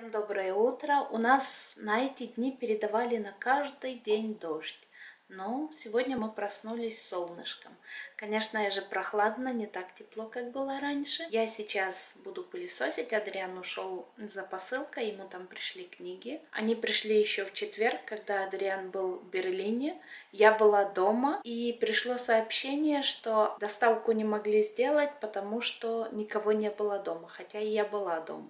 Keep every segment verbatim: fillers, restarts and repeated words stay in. Всем доброе утро! У нас на эти дни передавали на каждый день дождь, но сегодня мы проснулись с солнышком. Конечно же прохладно, не так тепло, как было раньше. Я сейчас буду пылесосить. Адриан ушел за посылкой, ему там пришли книги. Они пришли еще в четверг, когда Адриан был в Берлине. Я была дома, и пришло сообщение, что доставку не могли сделать, потому что никого не было дома, хотя и я была дома.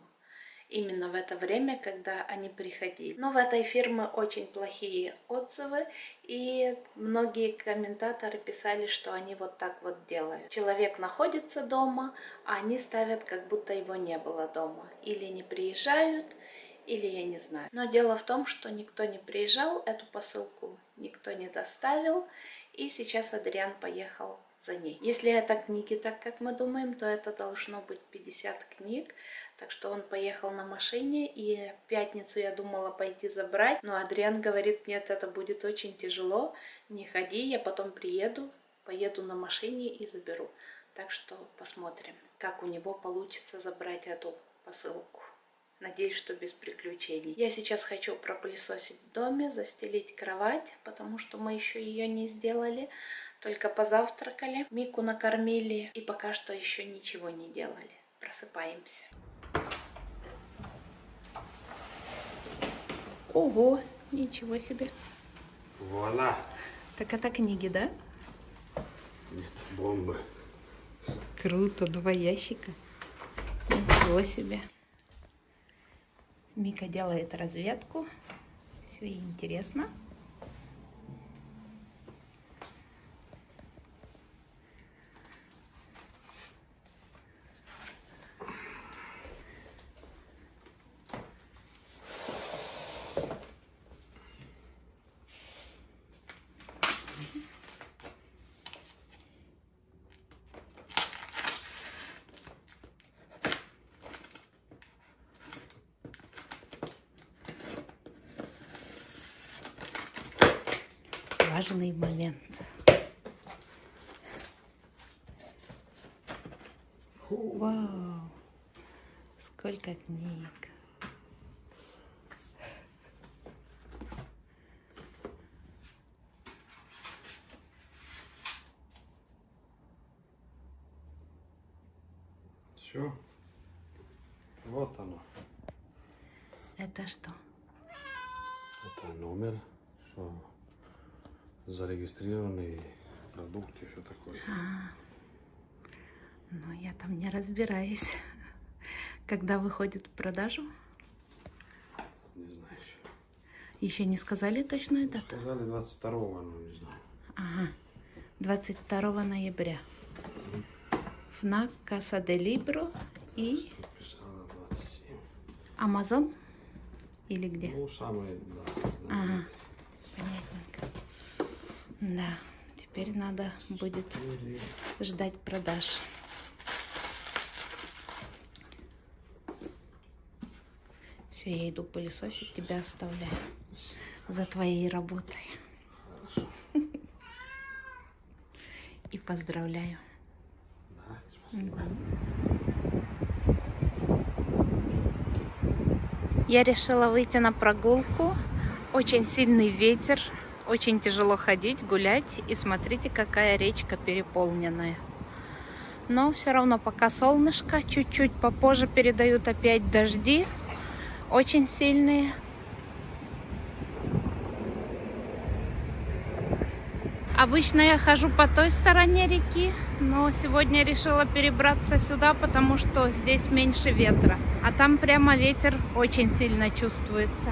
Именно в это время, когда они приходили. Но в этой фирме очень плохие отзывы, и многие комментаторы писали, что они вот так вот делают. Человек находится дома, а они ставят, как будто его не было дома. Или не приезжают, или я не знаю. Но дело в том, что никто не приезжал, эту посылку никто не доставил, и сейчас Адриан поехал за ней. Если это книги, так как мы думаем, то это должно быть пятьдесят книг. Так что он поехал на машине, и в пятницу я думала пойти забрать. Но Адриан говорит, нет, это будет очень тяжело, не ходи, я потом приеду, поеду на машине и заберу. Так что посмотрим, как у него получится забрать эту посылку. Надеюсь, что без приключений. Я сейчас хочу пропылесосить в доме, застелить кровать, потому что мы еще ее не сделали. Только позавтракали, Мику накормили и пока что еще ничего не делали. Просыпаемся. Ого, ничего себе. Вуаля. Так это книги, да? Нет, бомбы. Круто, два ящика. Ничего себе. Мика делает разведку. Все интересно. Важный момент. Вау! Сколько книг! Все. Вот оно. Это что? Это номер. Что? Зарегистрированные продукты, все такое. А, ну, я там не разбираюсь. Когда выходит в продажу? Не знаю еще. Еще не сказали точную дату? Сказали двадцать второго, но не знаю. Ага, двадцать второго ноября. ФНАК, Каса де Либро и... Амазон? Или где? Ну, самые, да. Ага, понятненько. Да, теперь надо будет ждать продаж. Все, я иду пылесосить, тебя оставляю за твоей работой. Хорошо. И поздравляю. Да, спасибо. Я решила выйти на прогулку. Очень сильный ветер. Очень тяжело ходить, гулять, и смотрите, какая речка переполненная. Но все равно пока солнышко, чуть-чуть попозже передают опять дожди, очень сильные. Обычно я хожу по той стороне реки, но сегодня решила перебраться сюда, потому что здесь меньше ветра. А там прямо ветер очень сильно чувствуется.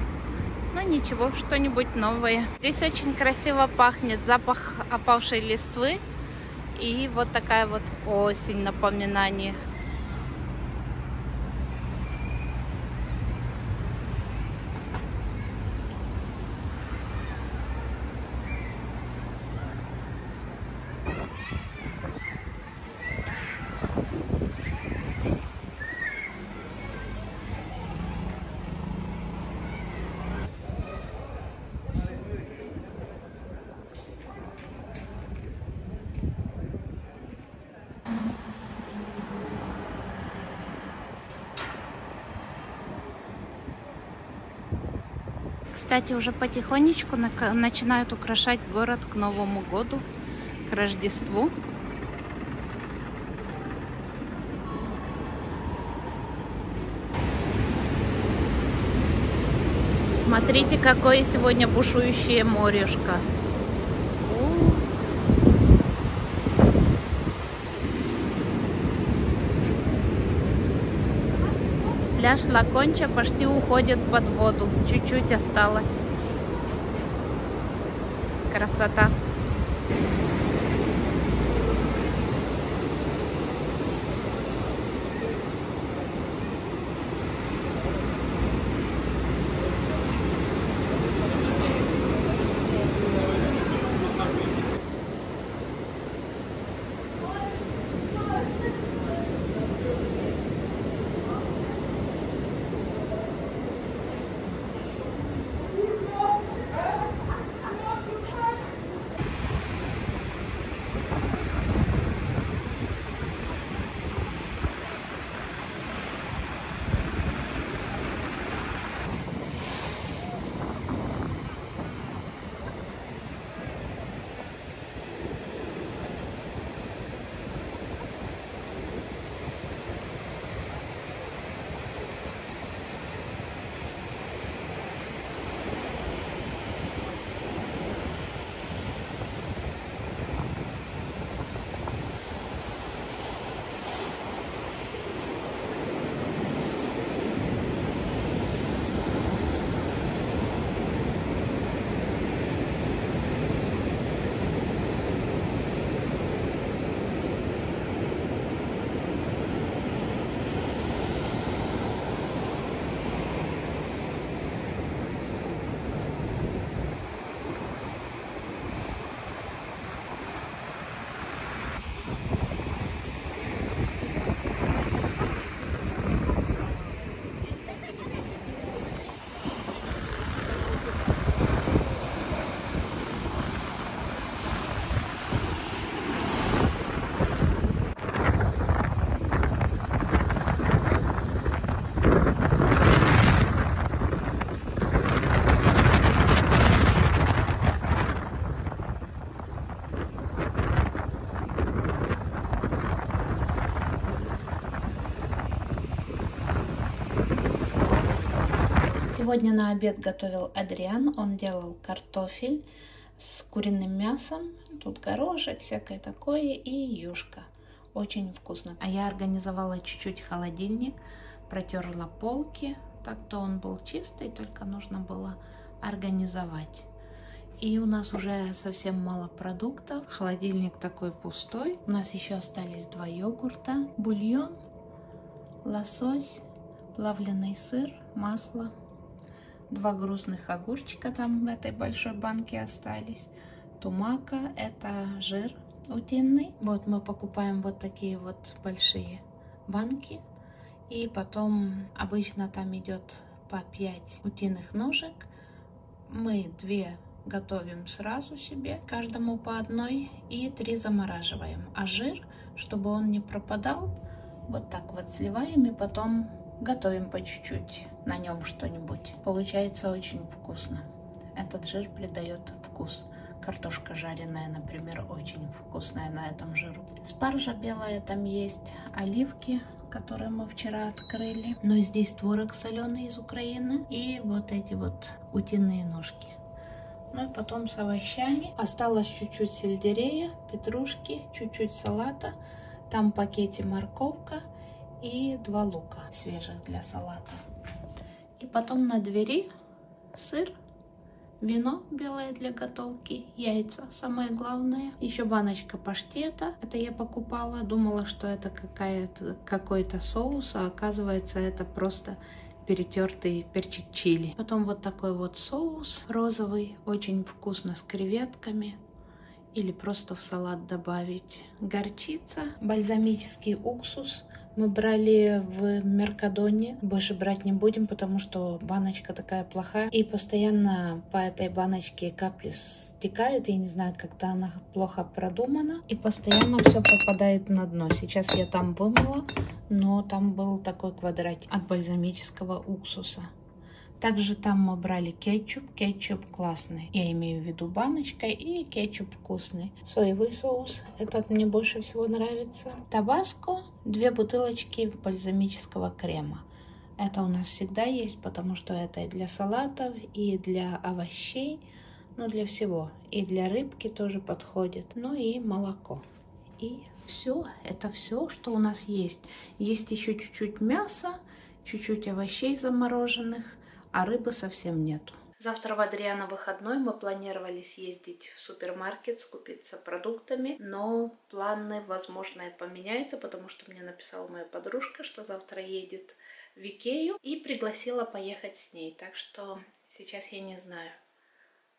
Ну ничего, что-нибудь новое. Здесь очень красиво пахнет, запах опавшей листвы. И вот такая вот осень, напоминание. Кстати, уже потихонечку начинают украшать город к Новому году, к Рождеству. Смотрите, какое сегодня бушующее морюшко. Пляж Лаконча почти уходит под воду. Чуть-чуть осталось. Красота. Сегодня на обед готовил Адриан. Он делал картофель с куриным мясом. Тут горошек, всякое такое и юшка. Очень вкусно. А я организовала чуть-чуть холодильник, протерла полки. Так-то он был чистый, только нужно было организовать. И у нас уже совсем мало продуктов. Холодильник такой пустой. У нас еще остались два йогурта, бульон, лосось, плавленый сыр, масло. Два грустных огурчика там в этой большой банке остались. Тумака, это жир утиный. Вот мы покупаем вот такие вот большие банки. И потом обычно там идет по пять утиных ножек. Мы две готовим сразу себе, каждому по одной. И три замораживаем. А жир, чтобы он не пропадал, вот так вот сливаем и потом готовим по чуть-чуть на нем что-нибудь. Получается очень вкусно. Этот жир придает вкус. Картошка жареная, например, очень вкусная на этом жиру. Спаржа белая там есть, оливки, которые мы вчера открыли. Но здесь творог соленый из Украины и вот эти вот утиные ножки. Ну и потом с овощами. Осталось чуть-чуть сельдерея, петрушки, чуть-чуть салата. Там в пакете морковка. И два лука свежих для салата. И потом на двери сыр, вино белое для готовки, яйца, самое главное. Еще баночка паштета. Это я покупала, думала, что это какая-то, какой-то соус, а оказывается это просто перетертый перчик чили. Потом вот такой вот соус розовый, очень вкусно с креветками. Или просто в салат добавить. Горчица, бальзамический уксус. Мы брали в Меркадоне, больше брать не будем, потому что баночка такая плохая. И постоянно по этой баночке капли стекают, я не знаю, как-то она плохо продумана. И постоянно все попадает на дно. Сейчас я там вымыла, но там был такой квадратик от бальзамического уксуса. Также там мы брали кетчуп. Кетчуп классный. Я имею в виду баночка и кетчуп вкусный. Соевый соус. Этот мне больше всего нравится. Табаско. Две бутылочки бальзамического крема. Это у нас всегда есть, потому что это и для салатов, и для овощей. Ну, для всего. И для рыбки тоже подходит. Ну и молоко. И все. Это все, что у нас есть. Есть еще чуть-чуть мяса, чуть-чуть овощей замороженных, а рыбы совсем нету. Завтра в Адриана выходной. Мы планировали съездить в супермаркет, скупиться продуктами. Но планы, возможно, и поменяются, потому что мне написала моя подружка, что завтра едет в Икею и пригласила поехать с ней. Так что сейчас я не знаю,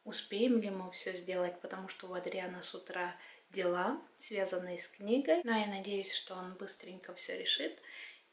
успеем ли мы все сделать, потому что у Адриана с утра дела, связанные с книгой. Но я надеюсь, что он быстренько все решит,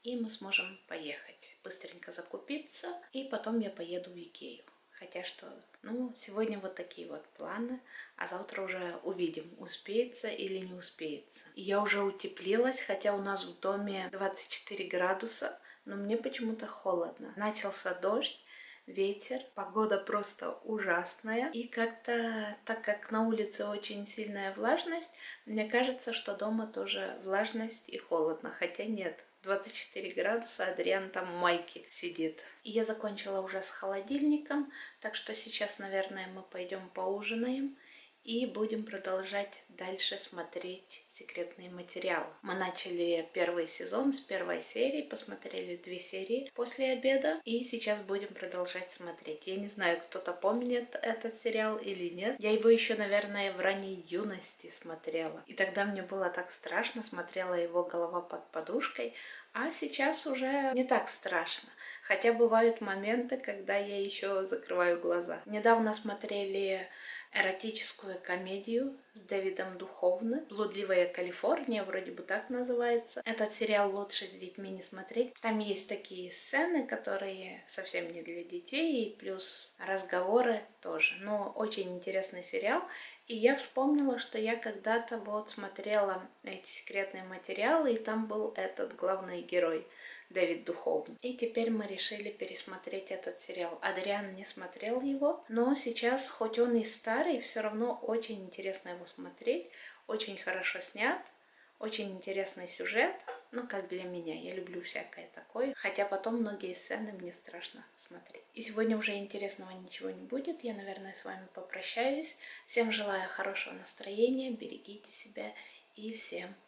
и мы сможем поехать. Быстренько закупиться, и потом я поеду в Икею. Хотя что, ну, сегодня вот такие вот планы, а завтра уже увидим, успеется или не успеется. Я уже утеплилась, хотя у нас в доме двадцать четыре градуса, но мне почему-то холодно. Начался дождь. Ветер, погода просто ужасная. И как-то, так как на улице очень сильная влажность, мне кажется, что дома тоже влажность и холодно. Хотя нет, двадцать четыре градуса, Адриан там в майке сидит. И я закончила уже с холодильником, так что сейчас, наверное, мы пойдем поужинаем. И будем продолжать дальше смотреть секретные материалы. Мы начали первый сезон с первой серии, посмотрели две серии после обеда. И сейчас будем продолжать смотреть. Я не знаю, кто-то помнит этот сериал или нет. Я его еще, наверное, в ранней юности смотрела. И тогда мне было так страшно, смотрела его голова под подушкой. А сейчас уже не так страшно. Хотя бывают моменты, когда я еще закрываю глаза. Недавно смотрели эротическую комедию с Дэвидом Духовным. «Блудливая Калифорния», вроде бы так называется. Этот сериал лучше с детьми не смотреть. Там есть такие сцены, которые совсем не для детей, и плюс разговоры тоже. Но очень интересный сериал. И я вспомнила, что я когда-то вот смотрела эти секретные материалы, и там был этот главный герой, Дэвид Духовный. И теперь мы решили пересмотреть этот сериал. Адриан не смотрел его, но сейчас, хоть он и старый, все равно очень интересно его смотреть. Очень хорошо снят, очень интересный сюжет. Ну, как для меня, я люблю всякое такое. Хотя потом многие сцены мне страшно смотреть. И сегодня уже интересного ничего не будет. Я, наверное, с вами попрощаюсь. Всем желаю хорошего настроения, берегите себя и всем пока.